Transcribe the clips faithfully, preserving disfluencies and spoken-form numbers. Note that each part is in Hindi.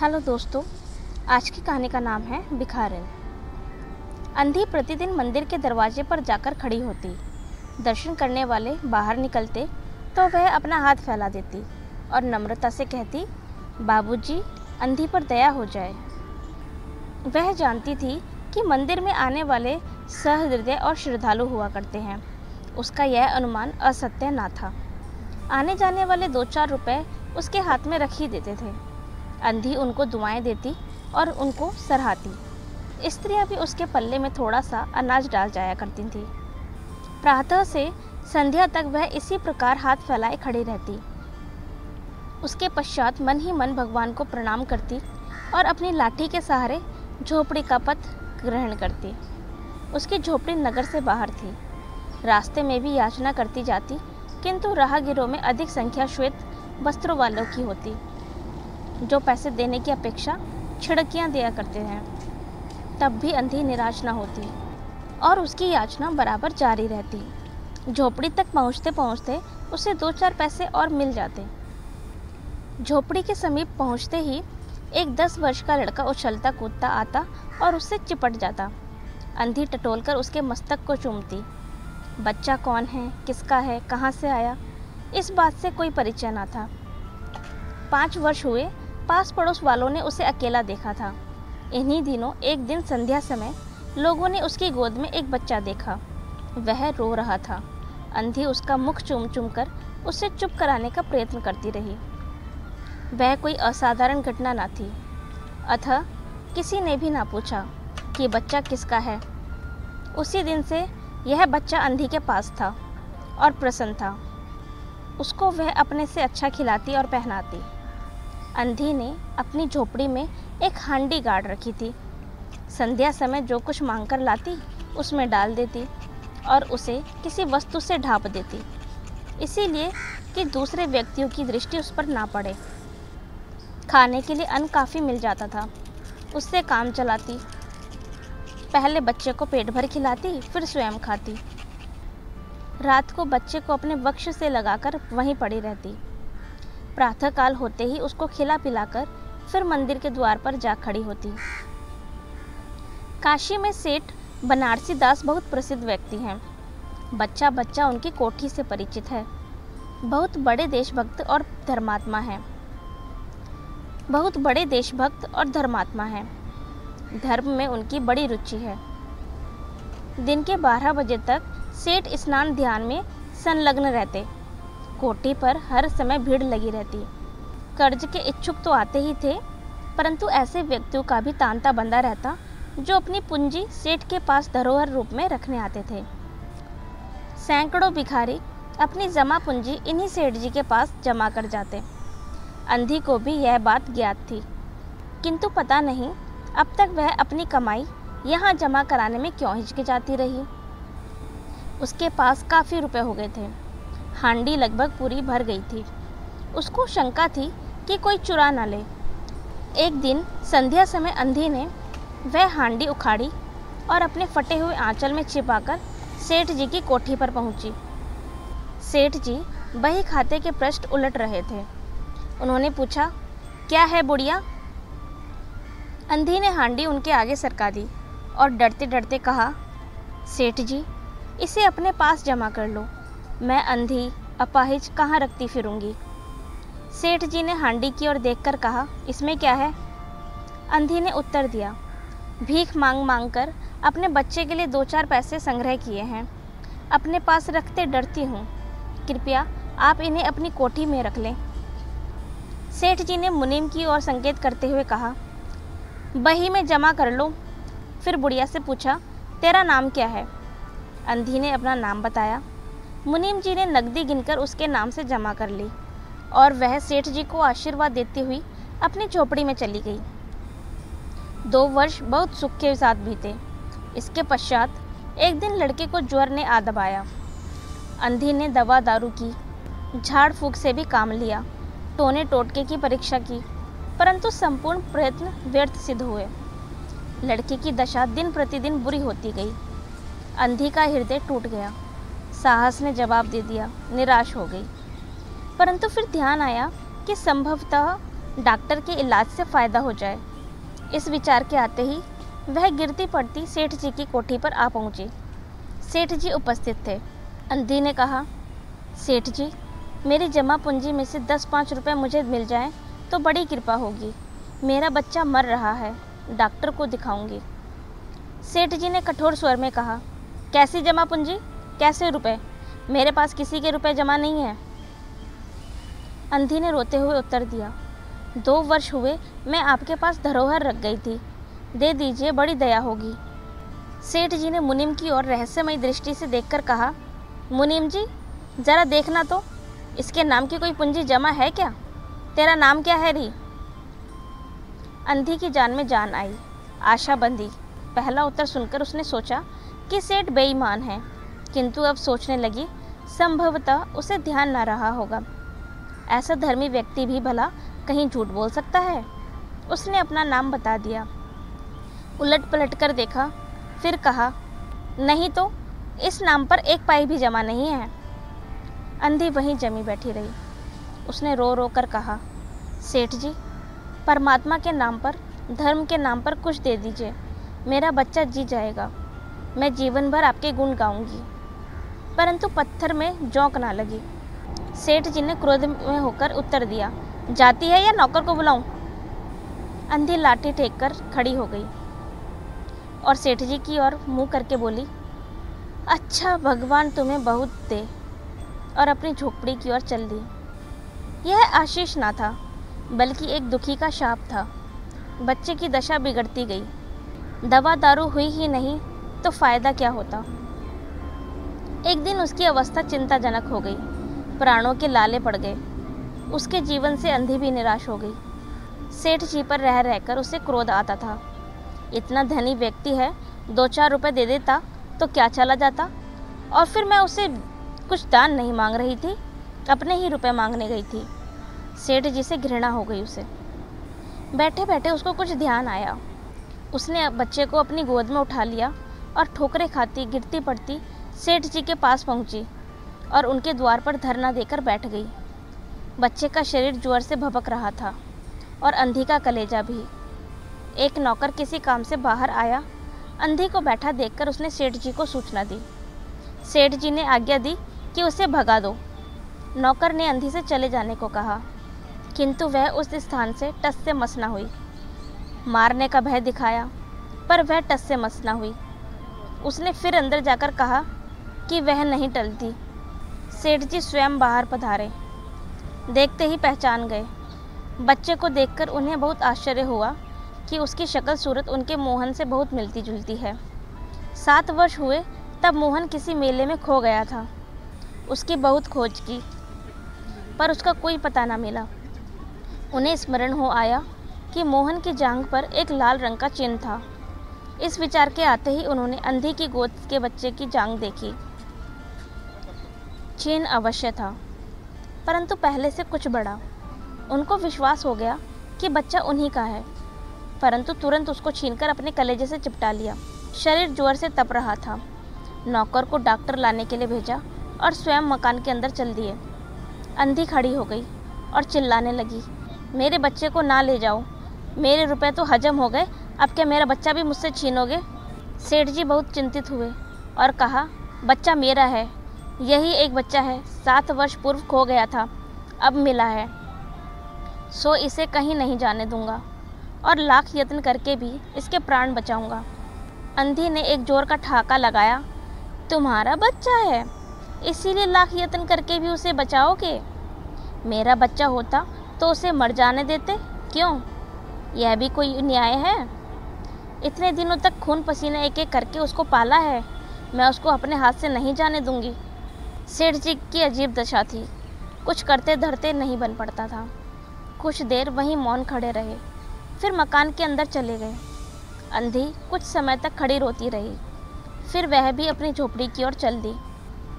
हेलो दोस्तों, आज की कहानी का नाम है भिखारिन। अंधी प्रतिदिन मंदिर के दरवाजे पर जाकर खड़ी होती। दर्शन करने वाले बाहर निकलते तो वह अपना हाथ फैला देती और नम्रता से कहती, बाबूजी, अंधी पर दया हो जाए। वह जानती थी कि मंदिर में आने वाले सहृदय और श्रद्धालु हुआ करते हैं। उसका यह अनुमान असत्य ना था। आने जाने वाले दो चार रुपए उसके हाथ में रख ही देते थे। अंधी उनको दुआएं देती और उनको सराहती। स्त्रियां भी उसके पल्ले में थोड़ा सा अनाज डाल जाया करती थीं। प्रातः से संध्या तक वह इसी प्रकार हाथ फैलाए खड़ी रहती। उसके पश्चात मन ही मन भगवान को प्रणाम करती और अपनी लाठी के सहारे झोपड़ी का पथ ग्रहण करती। उसकी झोपड़ी नगर से बाहर थी। रास्ते में भी याचना करती जाती, किंतु राहगीरों में अधिक संख्या श्वेत वस्त्रों वालों की होती, जो पैसे देने की अपेक्षा छिड़कियां दिया करते हैं। तब भी अंधी निराश न होती और उसकी याचना बराबर जारी रहती। झोपड़ी तक पहुंचते पहुंचते उसे दो चार पैसे और मिल जाते। झोपड़ी के समीप पहुंचते ही एक दस वर्ष का लड़का उछलता कूदता आता और उससे चिपट जाता। अंधी टटोलकर उसके मस्तक को चूमती। बच्चा कौन है, किसका है, कहाँ से आया, इस बात से कोई परिचय न था। पाँच वर्ष हुए, पास पड़ोस वालों ने उसे अकेला देखा था। इन्हीं दिनों एक दिन संध्या समय लोगों ने उसकी गोद में एक बच्चा देखा। वह रो रहा था। अंधी उसका मुख चूम चूम कर उसे चुप कराने का प्रयत्न करती रही। वह कोई असाधारण घटना ना थी, अतः किसी ने भी ना पूछा कि बच्चा किसका है। उसी दिन से यह बच्चा अंधी के पास था और प्रसन्न था। उसको वह अपने से अच्छा खिलाती और पहनाती। अंधी ने अपनी झोपड़ी में एक हांडी गाड़ रखी थी। संध्या समय जो कुछ मांगकर लाती उसमें डाल देती और उसे किसी वस्तु से ढाँप देती, इसीलिए कि दूसरे व्यक्तियों की दृष्टि उस पर ना पड़े। खाने के लिए अन्न काफ़ी मिल जाता था, उससे काम चलाती। पहले बच्चे को पेट भर खिलाती, फिर स्वयं खाती। रात को बच्चे को अपने वक्ष से लगाकर वहीं पड़ी रहती। प्रातःकाल होते ही उसको खिला पिलाकर फिर मंदिर के द्वार पर जा खड़ी होती। काशी में सेठ बनारसी दास बहुत प्रसिद्ध व्यक्ति हैं। बच्चा बच्चा उनकी कोठी से परिचित है। बहुत बड़े देशभक्त और धर्मात्मा हैं बहुत बड़े देशभक्त और धर्मात्मा हैं धर्म में उनकी बड़ी रुचि है। दिन के बारह बजे तक सेठ स्नान ध्यान में संलग्न रहते। कोठी पर हर समय भीड़ लगी रहती। कर्ज के इच्छुक तो आते ही थे, परंतु ऐसे व्यक्तियों का भी तांता बंधा रहता जो अपनी पूंजी सेठ के पास धरोहर रूप में रखने आते थे। सैकड़ों भिखारी अपनी जमा पूंजी इन्हीं सेठ जी के पास जमा कर जाते। अंधी को भी यह बात ज्ञात थी, किंतु पता नहीं अब तक वह अपनी कमाई यहाँ जमा कराने में क्यों हिचकिचाती रही। उसके पास काफ़ी रुपए हो गए थे। हांडी लगभग पूरी भर गई थी। उसको शंका थी कि कोई चुरा ना ले। एक दिन संध्या समय अंधी ने वह हांडी उखाड़ी और अपने फटे हुए आंचल में छिपाकर सेठ जी की कोठी पर पहुंची। सेठ जी बही खाते के पृष्ठ उलट रहे थे। उन्होंने पूछा, क्या है बुढ़िया? अंधी ने हांडी उनके आगे सरका दी और डरते डरते कहा, सेठ जी, इसे अपने पास जमा कर लो। मैं अंधी अपाहिज कहाँ रखती फिरूंगी। सेठ जी ने हांडी की ओर देखकर कहा, इसमें क्या है? अंधी ने उत्तर दिया, भीख मांग मांग कर अपने बच्चे के लिए दो चार पैसे संग्रह किए हैं। अपने पास रखते डरती हूँ। कृपया आप इन्हें अपनी कोठी में रख लें। सेठ जी ने मुनीम की ओर संकेत करते हुए कहा, बही में जमा कर लो। फिर बुढ़िया से पूछा, तेरा नाम क्या है? अंधी ने अपना नाम बताया। मुनीम जी ने नकदी गिनकर उसके नाम से जमा कर ली और वह सेठ जी को आशीर्वाद देती हुई अपनी झोपड़ी में चली गई। दो वर्ष बहुत सुख के साथ बीते। इसके पश्चात एक दिन लड़के को ज्वर ने आ दबाया। अंधी ने दवा दारू की, झाड़ फूँक से भी काम लिया। टोने टोटके की परीक्षा की, परंतु संपूर्ण प्रयत्न व्यर्थ सिद्ध हुए। लड़के की दशा दिन प्रतिदिन बुरी होती गई। अंधी का हृदय टूट गया। साहस ने जवाब दे दिया, निराश हो गई। परंतु फिर ध्यान आया कि संभवतः डॉक्टर के इलाज से फ़ायदा हो जाए। इस विचार के आते ही वह गिरती पड़ती सेठ जी की कोठी पर आ पहुँची। सेठ जी उपस्थित थे। अंधी ने कहा, सेठ जी मेरी जमा पूंजी में से दस पाँच रुपये मुझे मिल जाएं तो बड़ी कृपा होगी। मेरा बच्चा मर रहा है, डॉक्टर को दिखाऊंगी। सेठ जी ने कठोर स्वर में कहा, कैसी जमा पूंजी, कैसे रुपए? मेरे पास किसी के रुपए जमा नहीं है। अंधी ने रोते हुए उत्तर दिया, दो वर्ष हुए मैं आपके पास धरोहर रख गई थी, दे दीजिए, बड़ी दया होगी। सेठ जी ने मुनीम की ओर रहस्यमयी दृष्टि से देखकर कहा, मुनीम जी ज़रा देखना तो, इसके नाम की कोई पूंजी जमा है क्या? तेरा नाम क्या है री? अंधी की जान में जान आई। आशा बंधी पहला उत्तर सुनकर उसने सोचा कि सेठ बेईमान है, किंतु अब सोचने लगी संभवतः उसे ध्यान ना रहा होगा। ऐसा धर्मी व्यक्ति भी भला कहीं झूठ बोल सकता है। उसने अपना नाम बता दिया। उलट पलट कर देखा, फिर कहा, नहीं तो इस नाम पर एक पाई भी जमा नहीं है। अंधी वहीं जमी बैठी रही। उसने रो रो कर कहा, सेठ जी परमात्मा के नाम पर, धर्म के नाम पर कुछ दे दीजिए, मेरा बच्चा जी जाएगा, मैं जीवन भर आपके गुण गाऊंगी। परंतु पत्थर में जोंक ना लगी। सेठ जी ने क्रोध में होकर उत्तर दिया, जाती है या नौकर को बुलाऊं? अंधी लाठी टेक कर खड़ी हो गई और सेठ जी की ओर मुंह करके बोली, अच्छा भगवान तुम्हें बहुत दे, और अपनी झोपड़ी की ओर चल दी। यह आशीष ना था बल्कि एक दुखी का शाप था। बच्चे की दशा बिगड़ती गई। दवा दारू हुई ही नहीं तो फ़ायदा क्या होता। एक दिन उसकी अवस्था चिंताजनक हो गई। प्राणों के लाले पड़ गए। उसके जीवन से अंधी भी निराश हो गई। सेठ जी पर रह रहकर उसे क्रोध आता था। इतना धनी व्यक्ति है, दो चार रुपए दे देता तो क्या चला जाता, और फिर मैं उसे कुछ दान नहीं मांग रही थी, अपने ही रुपए मांगने गई थी। सेठ जी से घृणा हो गई उसे। बैठे बैठे उसको कुछ ध्यान आया। उसने बच्चे को अपनी गोद में उठा लिया और ठोकरें खाती गिरती पड़ती सेठ जी के पास पहुंची और उनके द्वार पर धरना देकर बैठ गई। बच्चे का शरीर ज्वर से भभक रहा था और अंधी का कलेजा भी। एक नौकर किसी काम से बाहर आया। अंधी को बैठा देखकर उसने सेठ जी को सूचना दी। सेठ जी ने आज्ञा दी कि उसे भगा दो। नौकर ने अंधी से चले जाने को कहा, किंतु वह उस स्थान से टस से मस ना हुई। मारने का भय दिखाया पर वह टस से मस ना हुई। उसने फिर अंदर जाकर कहा कि वह नहीं टलती। सेठ जी स्वयं बाहर पधारे, देखते ही पहचान गए। बच्चे को देखकर उन्हें बहुत आश्चर्य हुआ कि उसकी शक्ल सूरत उनके मोहन से बहुत मिलती जुलती है। सात वर्ष हुए तब मोहन किसी मेले में खो गया था। उसकी बहुत खोज की पर उसका कोई पता ना मिला। उन्हें स्मरण हो आया कि मोहन की जांघ पर एक लाल रंग का चिन्ह था। इस विचार के आते ही उन्होंने अंधी की गोद के बच्चे की जांघ देखी। चिन्ह अवश्य था परंतु पहले से कुछ बड़ा। उनको विश्वास हो गया कि बच्चा उन्हीं का है, परंतु तुरंत उसको छीनकर अपने कलेजे से चिपटा लिया। शरीर जोर से तप रहा था। नौकर को डॉक्टर लाने के लिए भेजा और स्वयं मकान के अंदर चल दिए। अंधी खड़ी हो गई और चिल्लाने लगी, मेरे बच्चे को ना ले जाओ, मेरे रुपए तो हजम हो गए, अब क्या मेरा बच्चा भी मुझसे छीनोगे? सेठ जी बहुत चिंतित हुए और कहा, बच्चा मेरा है, यही एक बच्चा है, सात वर्ष पूर्व खो गया था, अब मिला है, सो इसे कहीं नहीं जाने दूंगा और लाख यत्न करके भी इसके प्राण बचाऊंगा। अंधी ने एक जोर का ठहाका लगाया, तुम्हारा बच्चा है इसीलिए लाख यत्न करके भी उसे बचाओगे? मेरा बच्चा होता तो उसे मर जाने देते क्यों? यह भी कोई न्याय है? इतने दिनों तक खून पसीना एक एक करके उसको पाला है, मैं उसको अपने हाथ से नहीं जाने दूंगी। सेठ जी की अजीब दशा थी। कुछ करते धरते नहीं बन पड़ता था। कुछ देर वहीं मौन खड़े रहे, फिर मकान के अंदर चले गए। अंधी कुछ समय तक खड़ी रोती रही, फिर वह भी अपनी झोपड़ी की ओर चल दी।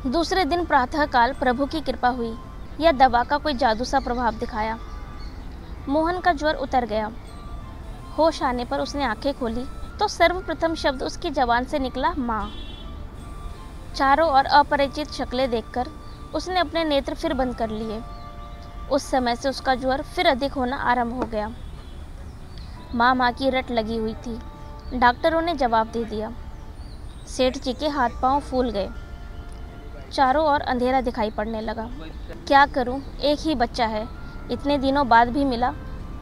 दूसरे दिन प्रातःकाल प्रभु की कृपा हुई या दवा का कोई जादू सा प्रभाव दिखाया। मोहन का ज्वर उतर गया। होश आने पर उसने आंखें खोली तो सर्वप्रथम शब्द उसकी जबान से निकला, माँ। चारों ओर अपरिचित शक्लें देखकर उसने अपने नेत्र फिर बंद कर लिए। उस समय से उसका ज्वर फिर अधिक होना आरंभ हो गया। माँ माँ की रट लगी हुई थी। डॉक्टरों ने जवाब दे दिया। सेठ जी के हाथ पांव फूल गए। चारों ओर अंधेरा दिखाई पड़ने लगा। क्या करूं? एक ही बच्चा है, इतने दिनों बाद भी मिला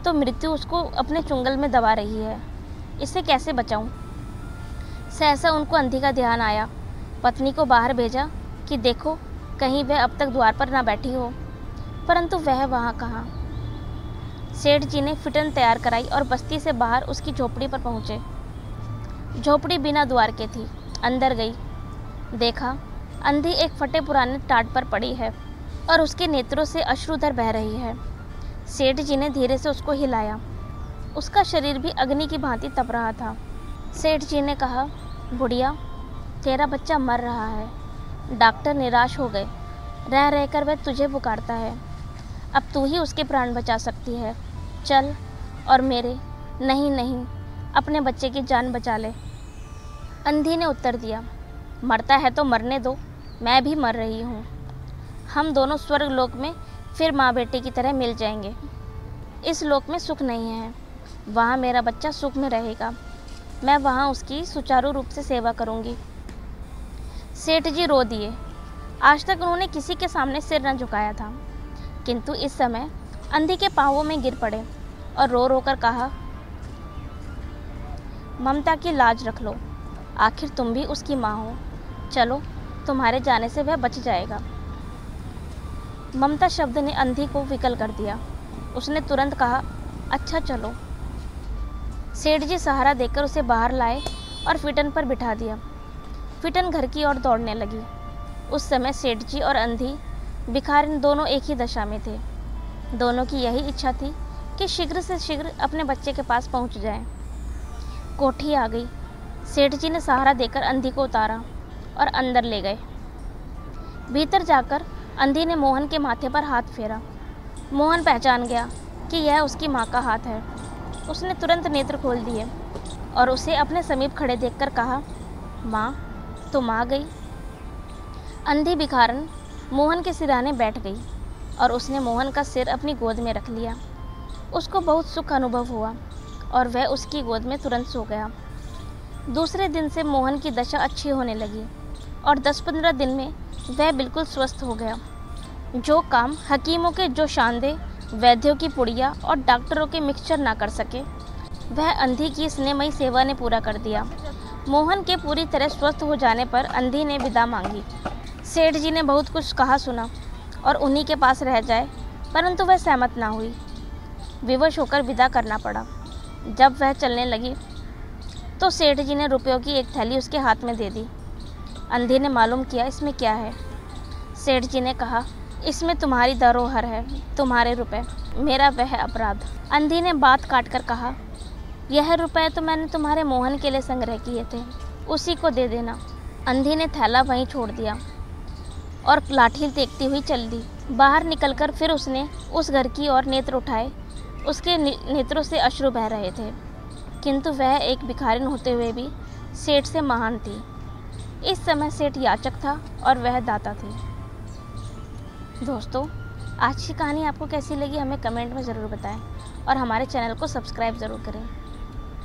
तो मृत्यु उसको अपने चुंगल में दबा रही है। इसे कैसे बचाऊं? सहसा उनको अंधी का ध्यान आया। पत्नी को बाहर भेजा कि देखो कहीं वह अब तक द्वार पर ना बैठी हो, परंतु वह वहाँ कहाँ। सेठ जी ने फिटन तैयार कराई और बस्ती से बाहर उसकी झोपड़ी पर पहुँचे। झोपड़ी बिना द्वार के थी। अंदर गई, देखा अंधी एक फटे पुराने टाट पर पड़ी है और उसके नेत्रों से अश्रुधर बह रही है। सेठ जी ने धीरे से उसको हिलाया। उसका शरीर भी अग्नि की भांति तप रहा था। सेठ जी ने कहा, बुढ़िया तेरा बच्चा मर रहा है। डॉक्टर निराश हो गए। रह रहकर वह तुझे पुकारता है। अब तू ही उसके प्राण बचा सकती है। चल और मेरे नहीं नहीं अपने बच्चे की जान बचा ले। अंधी ने उत्तर दिया, मरता है तो मरने दो, मैं भी मर रही हूँ। हम दोनों स्वर्ग लोक में फिर माँ बेटे की तरह मिल जाएंगे। इस लोक में सुख नहीं है, वहाँ मेरा बच्चा सुख में रहेगा। मैं वहाँ उसकी सुचारू रूप से सेवा करूँगी। सेठ जी रो दिए। आज तक उन्होंने किसी के सामने सिर न झुकाया था, किंतु इस समय अंधी के पांवों में गिर पड़े और रो रो कर कहा, ममता की लाज रख लो, आखिर तुम भी उसकी माँ हो। चलो तुम्हारे जाने से वह बच जाएगा। ममता शब्द ने अंधी को विकल कर दिया। उसने तुरंत कहा, अच्छा चलो। सेठ जी सहारा देकर उसे बाहर लाए और फिटन पर बिठा दिया। फिटन घर की ओर दौड़ने लगी। उस समय सेठ जी और अंधी भिखारिन दोनों एक ही दशा में थे। दोनों की यही इच्छा थी कि शीघ्र से शीघ्र अपने बच्चे के पास पहुंच जाएं। कोठी आ गई। सेठ जी ने सहारा देकर अंधी को उतारा और अंदर ले गए। भीतर जाकर अंधी ने मोहन के माथे पर हाथ फेरा। मोहन पहचान गया कि यह उसकी माँ का हाथ है। उसने तुरंत नेत्र खोल दिए और उसे अपने समीप खड़े देखकर कहा, माँ तुम आ गई। अंधी भिखारन मोहन के सिरहाने बैठ गई और उसने मोहन का सिर अपनी गोद में रख लिया। उसको बहुत सुख अनुभव हुआ और वह उसकी गोद में तुरंत सो गया। दूसरे दिन से मोहन की दशा अच्छी होने लगी और दस पंद्रह दिन में वह बिल्कुल स्वस्थ हो गया। जो काम हकीमों के जोशानदे, वैद्यों की पुड़िया और डॉक्टरों के मिक्सचर ना कर सके, वह अंधी की स्नेहमयी सेवा ने पूरा कर दिया। मोहन के पूरी तरह स्वस्थ हो जाने पर अंधी ने विदा मांगी। सेठ जी ने बहुत कुछ कहा सुना और उन्हीं के पास रह जाए, परंतु वह सहमत ना हुई। विवश होकर विदा करना पड़ा। जब वह चलने लगी तो सेठ जी ने रुपयों की एक थैली उसके हाथ में दे दी। अंधी ने मालूम किया इसमें क्या है। सेठ जी ने कहा, इसमें तुम्हारी धरोहर है, तुम्हारे रुपए, मेरा वह अपराध। अंधी ने बात काट कर कहा, यह रुपए तो मैंने तुम्हारे मोहन के लिए संग्रह किए थे, उसी को दे देना। अंधी ने थैला वहीं छोड़ दिया और लाठी देखती हुई चल दी। बाहर निकलकर फिर उसने उस घर की ओर नेत्र उठाए। उसके नेत्रों से अश्रु बह रहे थे, किंतु वह एक भिखारिन होते हुए भी सेठ से महान थी। इस समय सेठ याचक था और वह दाता थी। दोस्तों, आज की कहानी आपको कैसी लगी हमें कमेंट में ज़रूर बताएं और हमारे चैनल को सब्सक्राइब ज़रूर करें।